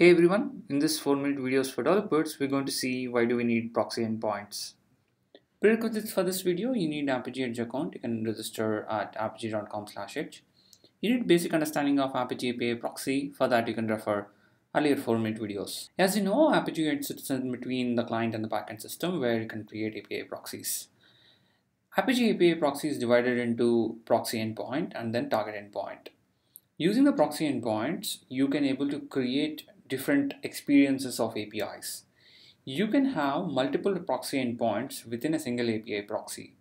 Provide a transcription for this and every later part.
Hey everyone, in this 4-minute videos for developers, we're going to see why do we need proxy endpoints. Prerequisites for this video, you need Apigee Edge account. You can register at apigee.com/edge. You need basic understanding of Apigee API Proxy. For that, you can refer earlier 4-minute videos. As you know, Apigee Edge sits in between the client and the backend system where you can create API proxies. Apigee API Proxy is divided into proxy endpoint and then target endpoint. Using the proxy endpoints, you can able to create different experiences of APIs. You can have multiple proxy endpoints within a single API proxy.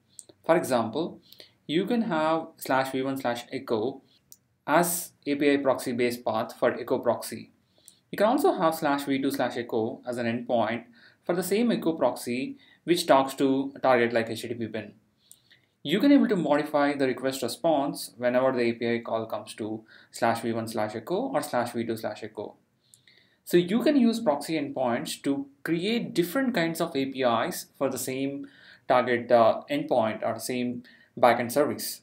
For example, you can have /v1/echo as API proxy base path for echo proxy. You can also have /v2/echo as an endpoint for the same echo proxy which talks to a target like HTTP bin. You can able to modify the request response whenever the API call comes to /v1/echo or /v2/echo. So you can use proxy endpoints to create different kinds of APIs for the same target endpoint or same backend service.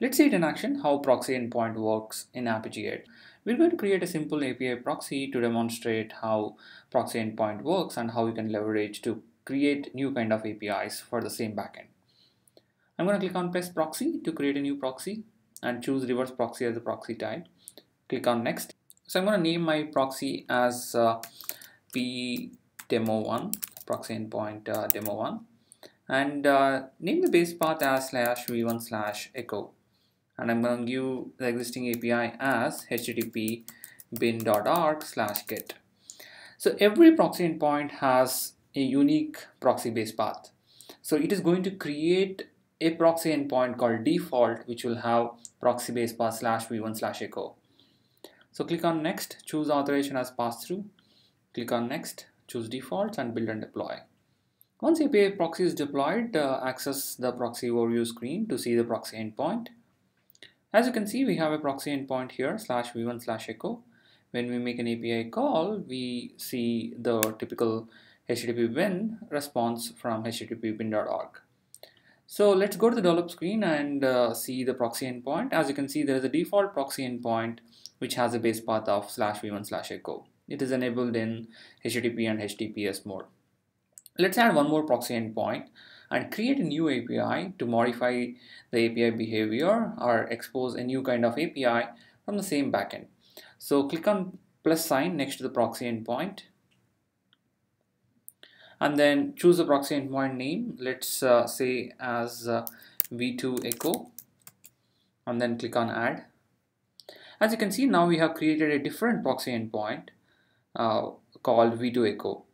Let's see it in action how proxy endpoint works in Apigee Edge. We're going to create a simple API proxy to demonstrate how proxy endpoint works and how you can leverage to create new kind of APIs for the same backend. I'm going to click on Paste Proxy to create a new proxy and choose Reverse Proxy as the proxy type. Click on Next. So I'm going to name my proxy as pdemo1, proxy endpoint demo1, and name the base path as /v1/echo, and I'm going to give the existing API as httpbin.org/get. So every proxy endpoint has a unique proxy base path. So it is going to create a proxy endpoint called default, which will have proxy base path /v1/echo. So click on Next, choose Authorization as Pass-Through, click on Next, choose Defaults and Build and Deploy. Once API Proxy is deployed, access the Proxy Overview screen to see the proxy endpoint. As you can see, we have a proxy endpoint here, /v1/echo. When we make an API call, we see the typical HTTP bin response from httpbin.org. So let's go to the develop screen and see the proxy endpoint. As you can see, there is a default proxy endpoint which has a base path of /v1/echo. It is enabled in HTTP and HTTPS mode. Let's add one more proxy endpoint and create a new API to modify the API behavior or expose a new kind of API from the same backend. So click on + next to the proxy endpoint and then choose the proxy endpoint name. Let's say as v2 echo and then click on add. As you can see, now we have created a different proxy endpoint called v2 echo,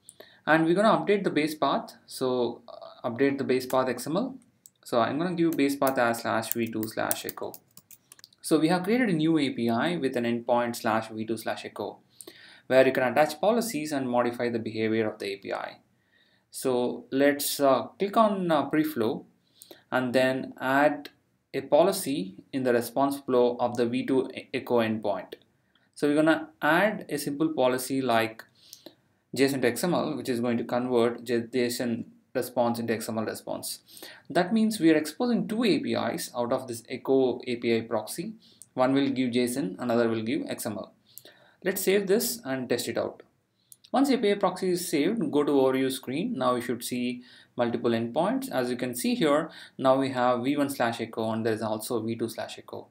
and we're going to update the base path. So update the base path XML. So I'm going to give base path as /v2/echo. So we have created a new API with an endpoint /v2/echo where you can attach policies and modify the behavior of the API. So let's click on preflow and then add a policy in the response flow of the v2 echo endpoint. So we're going to add a simple policy like JSON to XML, which is going to convert JSON response into XML response. That means we are exposing two APIs out of this echo API proxy. One will give JSON, another will give XML. Let's save this and test it out. Once API proxy is saved, go to overview screen. Now you should see multiple endpoints. As you can see here, now we have v1/echo and there's also v2/echo.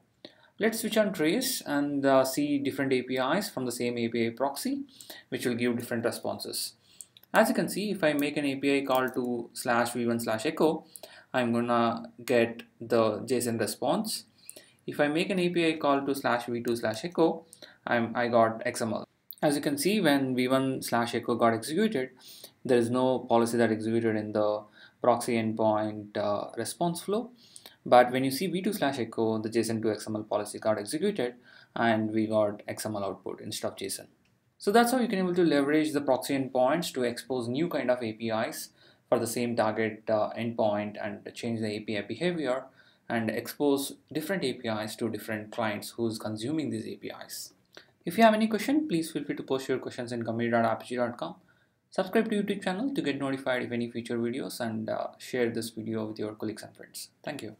Let's switch on trace and see different APIs from the same API proxy, which will give different responses. As you can see, if I make an API call to /v1/echo, I'm gonna get the JSON response. If I make an API call to /v2/echo, I got XML. As you can see, when v1/echo got executed, there is no policy that executed in the proxy endpoint response flow. But when you see v2/echo, the JSON to XML policy got executed and we got XML output instead of JSON. So that's how you can able to leverage the proxy endpoints to expose new kind of APIs for the same target endpoint and change the API behavior and expose different APIs to different clients who's consuming these APIs. If you have any question, please feel free to post your questions in community.apigee.com. Subscribe to YouTube channel to get notified of any future videos and share this video with your colleagues and friends. Thank you.